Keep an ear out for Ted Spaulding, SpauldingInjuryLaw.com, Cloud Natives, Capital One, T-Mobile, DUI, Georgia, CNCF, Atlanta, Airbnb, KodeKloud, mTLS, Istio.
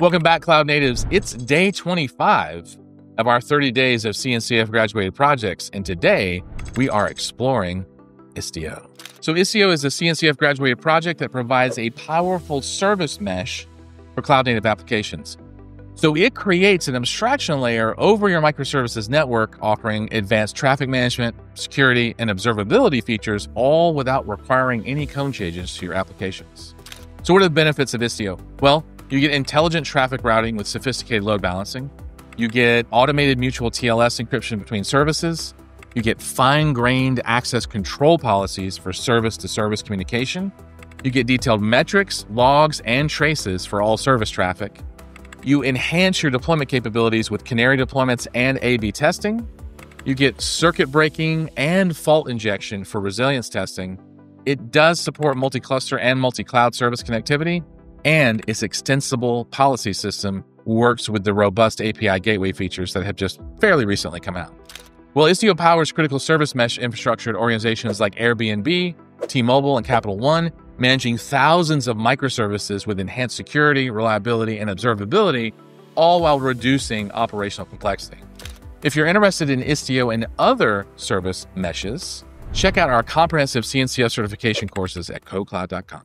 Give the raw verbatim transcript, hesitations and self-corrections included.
Welcome back, Cloud Natives. It's day twenty-five of our thirty days of C N C F graduated projects, and today we are exploring Istio. So Istio is a C N C F graduated project that provides a powerful service mesh for cloud native applications. So it creates an abstraction layer over your microservices network, offering advanced traffic management, security, and observability features, all without requiring any code changes to your applications. So what are the benefits of Istio? Well, you get intelligent traffic routing with sophisticated load balancing. You get automated mutual T L S encryption between services. You get fine-grained access control policies for service-to-service communication. You get detailed metrics, logs, and traces for all service traffic. You enhance your deployment capabilities with canary deployments and A B testing. You get circuit breaking and fault injection for resilience testing. It does support multi-cluster and multi-cloud service connectivity, and its extensible policy system works with the robust A P I gateway features that have just fairly recently come out. Well, Istio powers critical service mesh infrastructure at organizations like Airbnb, T-Mobile, and Capital One, managing thousands of microservices with enhanced security, reliability, and observability, all while reducing operational complexity. If you're interested in Istio and other service meshes, check out our comprehensive C N C F certification courses at kode kloud dot com.